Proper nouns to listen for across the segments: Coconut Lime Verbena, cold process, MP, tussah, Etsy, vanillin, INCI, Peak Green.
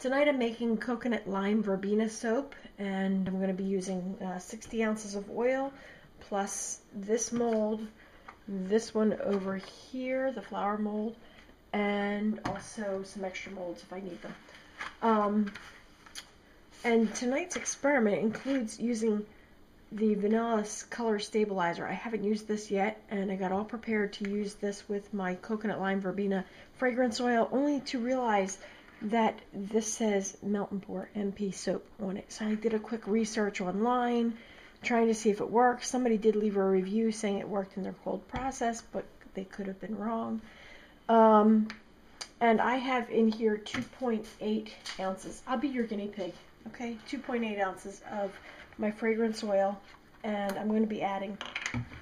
Tonight I'm making coconut lime verbena soap, and I'm going to be using 60 ounces of oil plus this mold, this one over here, the flower mold, and also some extra molds if I need them. And tonight's experiment includes using the vanilla color stabilizer. I haven't used this yet, and I got all prepared to use this with my coconut lime verbena fragrance oil, only to realize that this says melt and pour MP soap on it. So I did a quick research online, trying to see if it works. Somebody did leave a review saying it worked in their cold process, but they could have been wrong. And I have in here 2.8 ounces. I'll be your guinea pig, okay? 2.8 ounces of my fragrance oil, and I'm going to be adding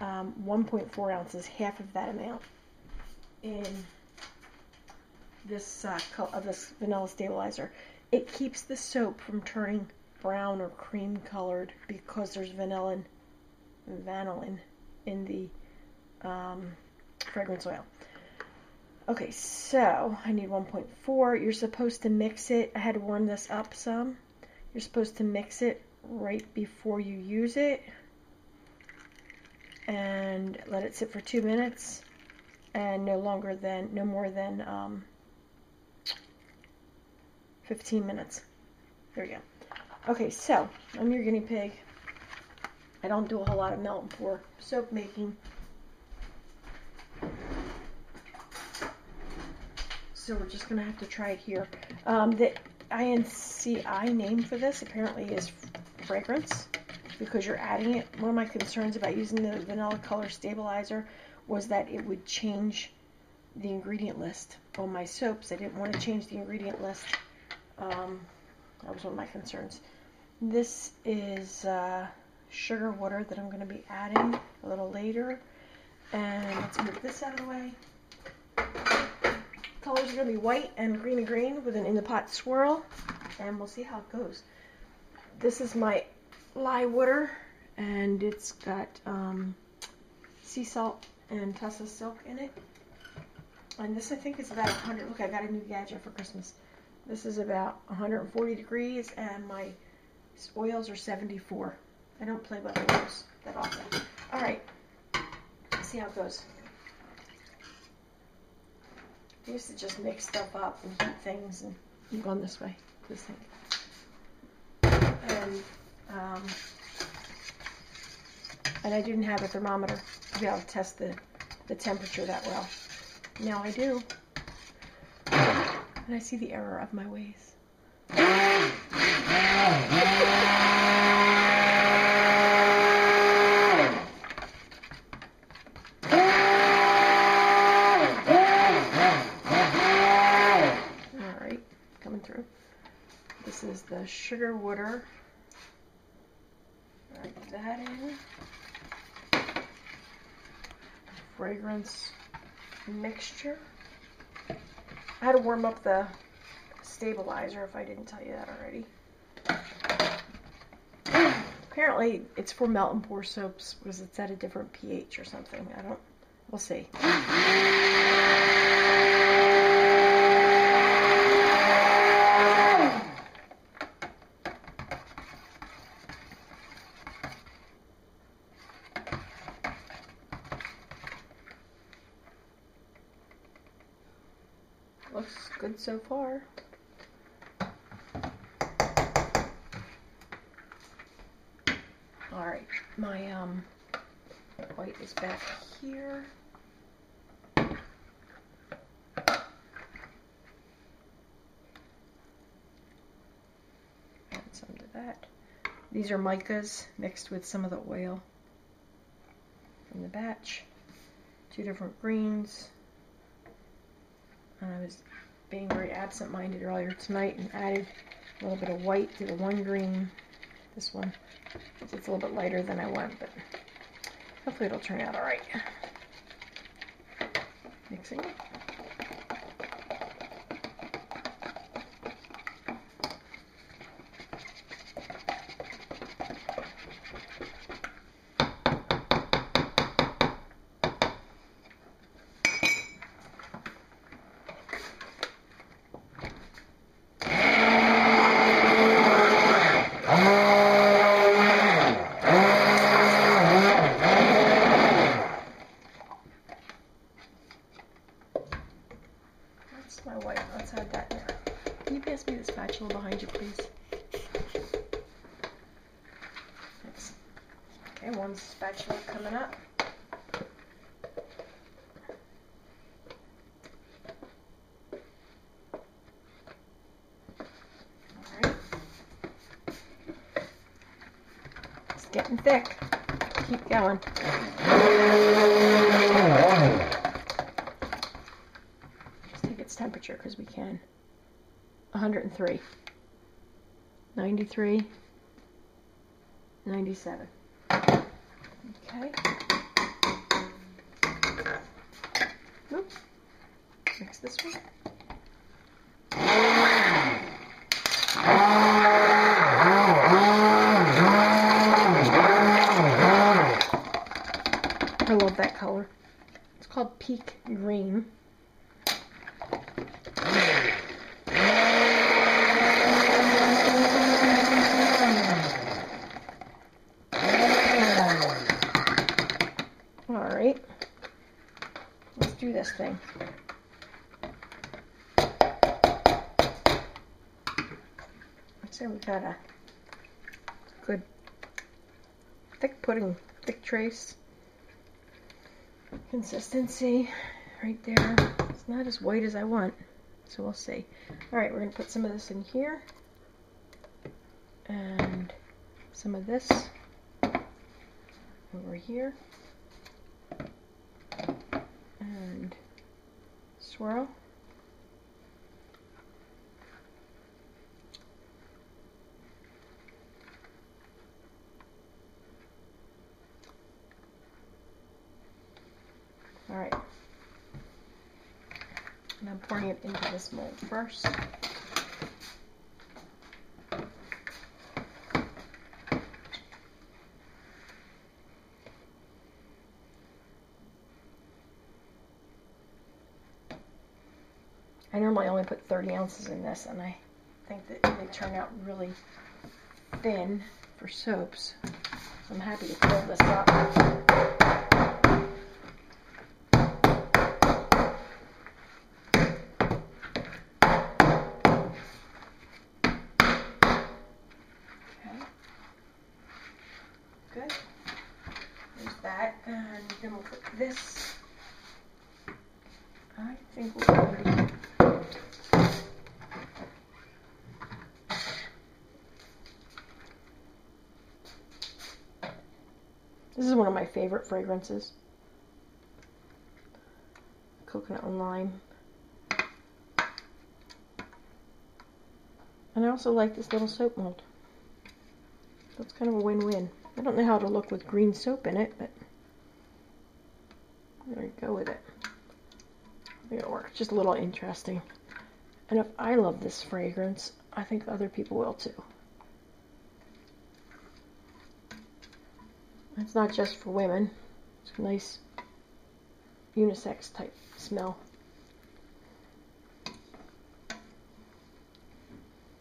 1.4 ounces, half of that amount, in this vanilla stabilizer. It keeps the soap from turning brown or cream colored because there's vanillin in the fragrance oil. Okay, so I need 1.4. You're supposed to mix it. I had to warm this up some. You're supposed to mix it right before you use it and let it sit for 2 minutes, and no more than 15 minutes. There you go. Okay, so I'm your guinea pig. I don't do a whole lot of melt and pour soap making, so we're just gonna have to try it here. The INCI name for this apparently is fragrance, because you're adding it. One of my concerns about using the vanilla color stabilizer was that it would change the ingredient list on my soaps. I didn't want to change the ingredient list. That was one of my concerns. This is sugar water that I'm going to be adding a little later. And let's move this out of the way. Colors are going to be white and green with an in the pot swirl. And we'll see how it goes. This is my lye water, and it's got sea salt and tussah silk in it. And this I think is about 100. Look, I got a new gadget for Christmas. This is about 140 degrees, and my oils are 74. I don't play with oils that often. All right, let's see how it goes. I used to just mix stuff up and heat things, and I'm going this way, this thing. And I didn't have a thermometer to be able to test the temperature that well. Now I do. And I see the error of my ways. Alright, coming through. This is the sugar water. Put that in. Fragrance mixture. I had to warm up the stabilizer, if I didn't tell you that already. Apparently it's for melt and pour soaps because it's at a different pH or something. We'll see. Looks good so far. All right, my white is back here. Add some to that. These are micas mixed with some of the oil from the batch. Two different greens. I was being very absent-minded earlier tonight and added a little bit of white to the one green. This one, it's a little bit lighter than I want, but hopefully it'll turn out all right. Mixing it. wire outside that. Can you pass me the spatula behind you, please? Thanks. Okay, one spatula coming up. Getting thick. Keep going. Just take its temperature because we can. 103, 93, 97. Okay. Oops. Mix this one. I love that color. It's called Peak Green. Alright. Let's do this thing. I'd say we got a good thick pudding, thick trace. Consistency right there. It's not as white as I want, so we'll see. Alright, we're going to put some of this in here and some of this over here and swirl. Alright, and I'm pouring it into this mold first. I normally only put 30 ounces in this, and I think that they turn out really thin for soaps, so I'm happy to fill this up. And then we'll put this. I think we're going to do. This is one of my favorite fragrances. Coconut and lime. And I also like this little soap mold. That's kind of a win-win. I don't know how it'll look with green soap in it, but I'm going to go with it. I think it'll work. It's just a little interesting. And if I love this fragrance, I think other people will too. It's not just for women. It's a nice unisex type smell.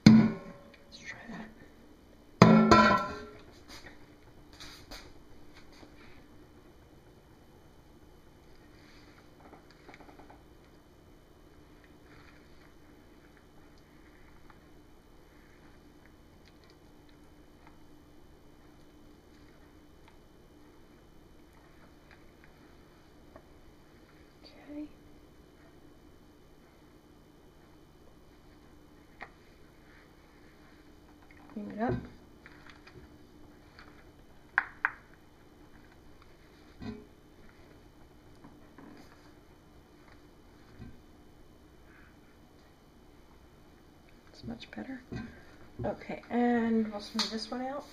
Let's try that. Clean it up. It's much better. Okay, and we'll smooth this one out.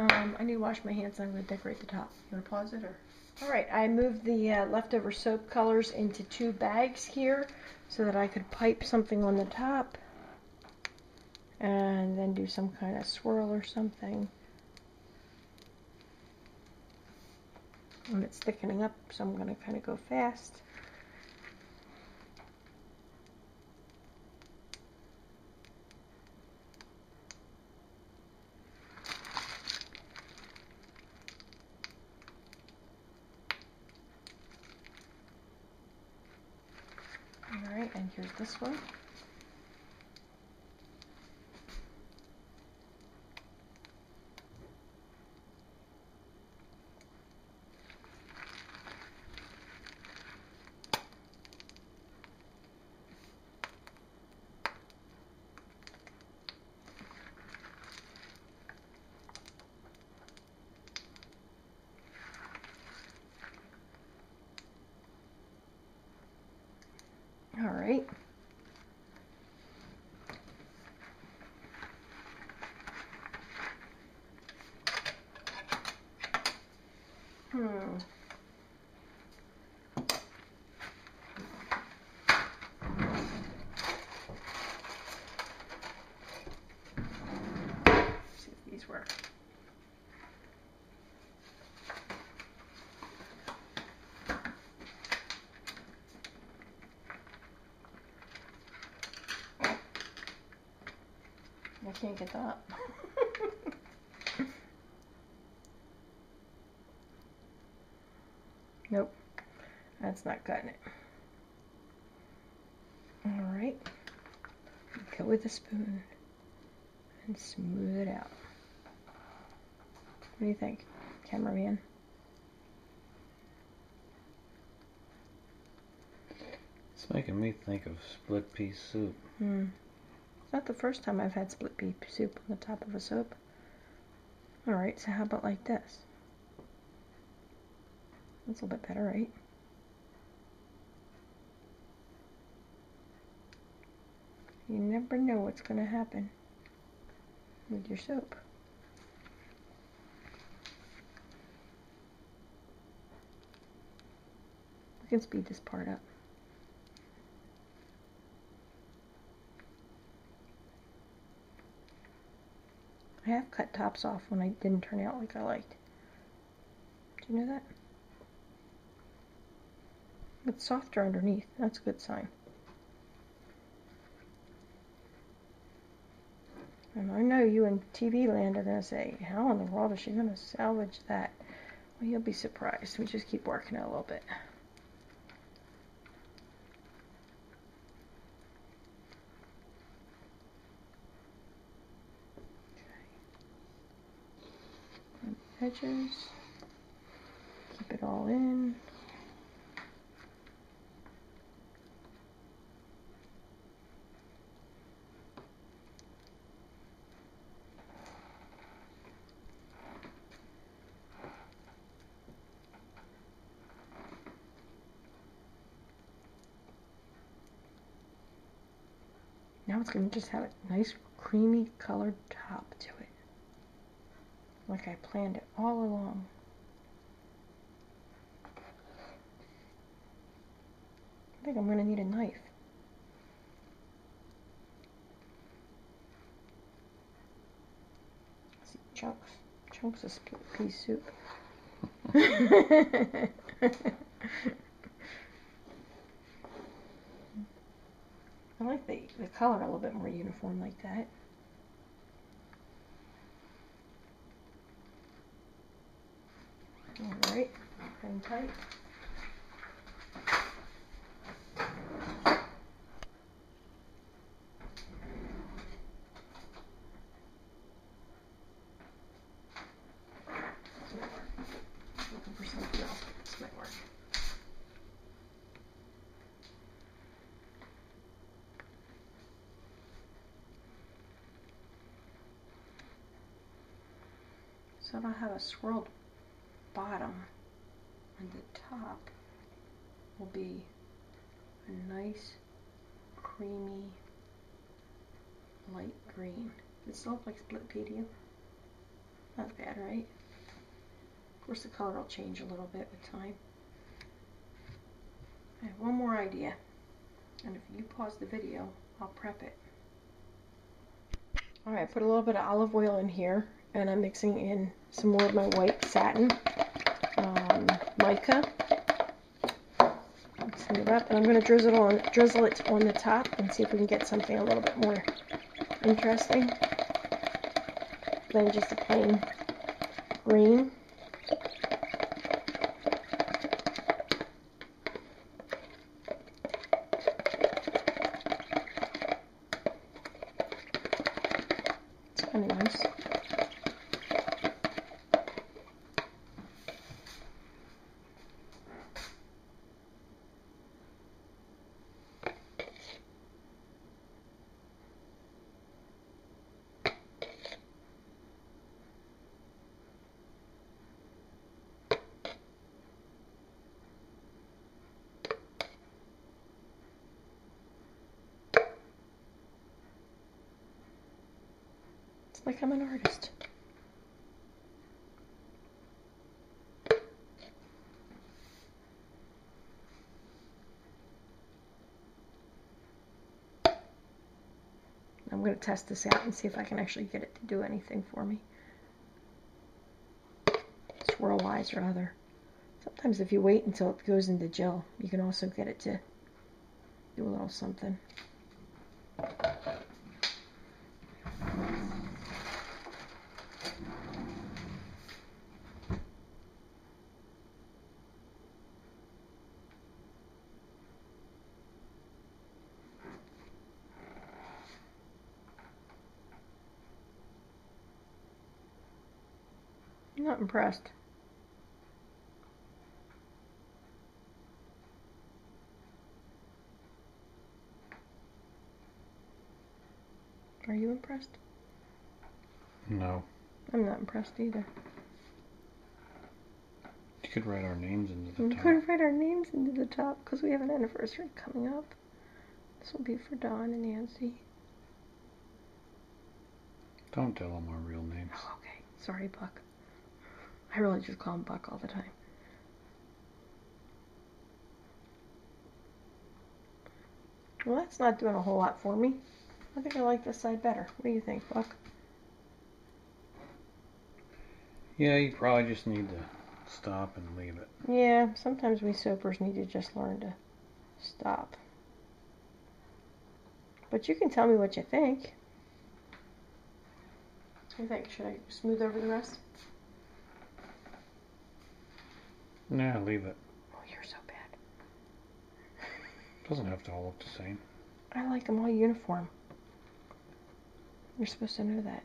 Alright, I need to wash my hands, so I'm going to decorate the top. You want to pause it? Or? Alright, I moved the leftover soap colors into two bags here so that I could pipe something on the top. and then do some kind of swirl or something. And it's thickening up, so I'm going to kind of go fast. Alright, and here's this one. Alright. Let's see if these work. I can't get that up. Nope, that's not cutting it. Alright, go with a spoon and smooth it out. What do you think, cameraman? It's making me think of split pea soup. It's not the first time I've had split pea soup on the top of a soap. Alright, so how about like this? That's a little bit better, right? You never know what's going to happen with your soap. We can speed this part up. I have cut tops off when I didn't turn out like I liked. Did you know that? It's softer underneath. That's a good sign. And I know you in TV land are going to say, how in the world is she going to salvage that? Well, you'll be surprised. We just keep working it a little bit. Edges, keep it all in. Now it's going to just have a nice creamy colored top to it. Like I planned it all along. I think I'm going to need a knife. I see chunks. Chunks of split pea soup. I like the color a little bit more uniform like that. Alright, hang tight. Looking for something else, but this might work. So I don't have a swirled bottom, and the top will be a nice creamy light green. Does it still look like split pea to you? Not bad, right? Of course the color will change a little bit with time. I have one more idea, and if you pause the video, I'll prep it. All right, I put a little bit of olive oil in here, and I'm mixing in some more of my white satin mica. Mixing it up, and I'm going to drizzle it on the top and see if we can get something a little bit more interesting than just a plain green. Like I'm an artist. I'm going to test this out and see if I can actually get it to do anything for me. Swirl-wise, rather. Sometimes if you wait until it goes into gel, you can also get it to do a little something. Not impressed. Are you impressed? No. I'm not impressed either. You could write our names into the top. We could write our names into the top because we have an anniversary coming up. This will be for Don and Nancy. Don't tell them our real names. Oh, okay. Sorry, Buck. I really just call him Buck all the time. Well, that's not doing a whole lot for me. I think I like this side better. What do you think, Buck? Yeah, you probably just need to stop and leave it. Yeah, sometimes we soapers need to just learn to stop. But you can tell me what you think. What do you think? Should I smooth over the rest? Nah, leave it. Oh, you're so bad. Doesn't have to all look the same. I like them all uniform. You're supposed to know that.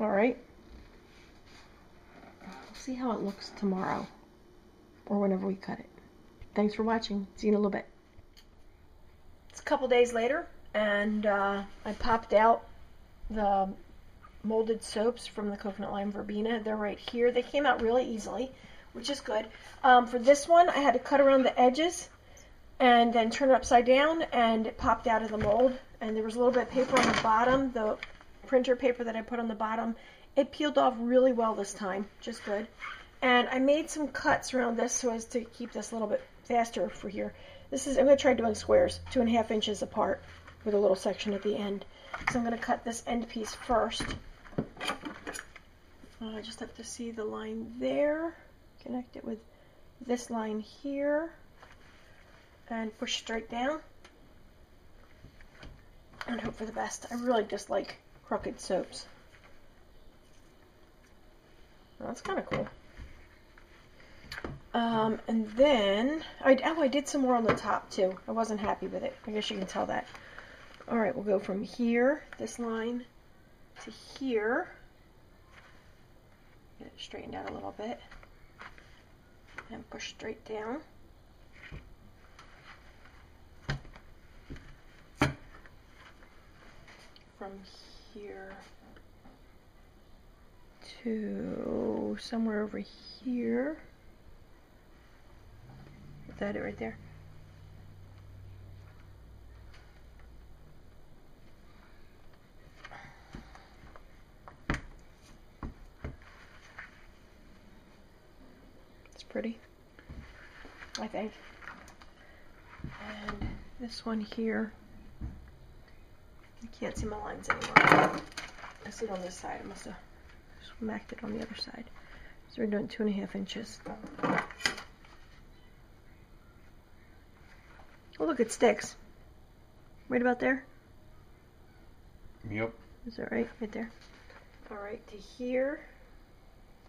Alright. We'll see how it looks tomorrow. Or whenever we cut it. Thanks for watching. See you in a little bit. It's a couple days later, and I popped out the molded soaps from the Coconut Lime Verbena. They're right here. They came out really easily, which is good. For this one, I had to cut around the edges and then turn it upside down, and it popped out of the mold. And there was a little bit of paper on the bottom, the printer paper that I put on the bottom. It peeled off really well this time, which is good. And I made some cuts around this so as to keep this a little bit faster for here. This is, I'm going to try doing squares, 2.5 inches apart with a little section at the end. So I'm going to cut this end piece first. I just have to see the line there, connect it with this line here, and push straight down, and hope for the best. I really dislike crooked soaps. Well, that's kind of cool. And then, I did some more on the top too. I wasn't happy with it. I guess you can tell that. All right, we'll go from here, this line, to here. Get it straightened out a little bit and push straight down. From here to somewhere over here. Is that it right there? Pretty, I think. And this one here, I Can't see my lines anymore. I see it on this side. I must have smacked it on the other side. So we're doing 2.5 inches. Oh, look, it sticks. Right about there? Yep. Is that right? Right there. All right, to here.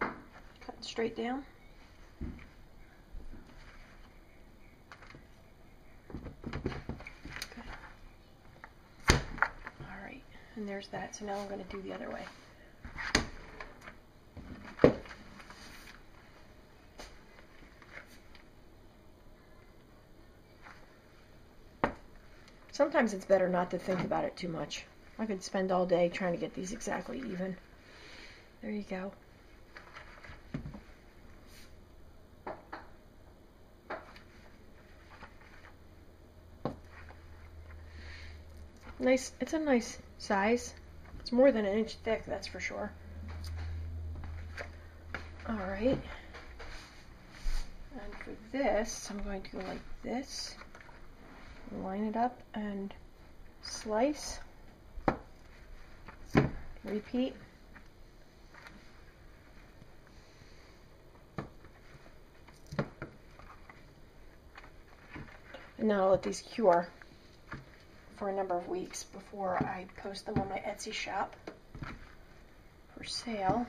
Cut straight down. Good. All right, and there's that. So now I'm going to do the other way. Sometimes it's better not to think about it too much. I could spend all day trying to get these exactly even. There you go. Nice, it's a nice size. It's more than an inch thick, that's for sure. All right. And for this, I'm going to go like this. Line it up and slice, repeat. And now I'll let these cure for a number of weeks before I post them on my Etsy shop for sale.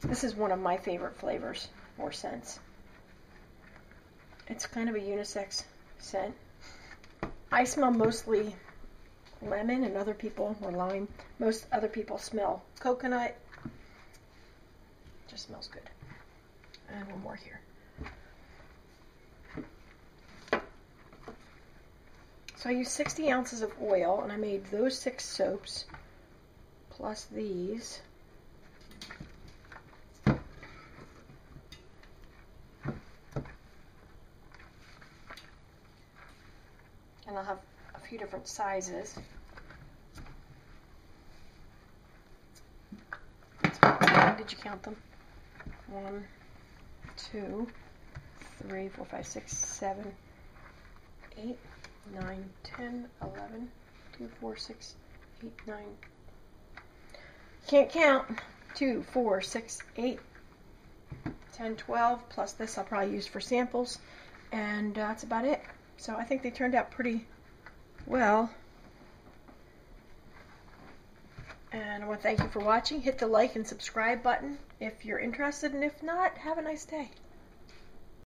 This is one of my favorite flavors or scents. It's kind of a unisex scent. I smell mostly lemon and other people, or lime. Most other people smell coconut. It just smells good. And one more here. So I used 60 ounces of oil, and I made those 6 soaps, plus these. I'll have a few different sizes. Did you count them? 1, 2, 3, 4, 5, 6, 7, 8, 9, 10, 11, 2, 4, 6, 8, 9. Can't count. 2, 4, 6, 8, 10, 12, plus this I'll probably use for samples. And that's about it. So I think they turned out pretty well. And I want to thank you for watching. Hit the like and subscribe button if you're interested. And if not, have a nice day.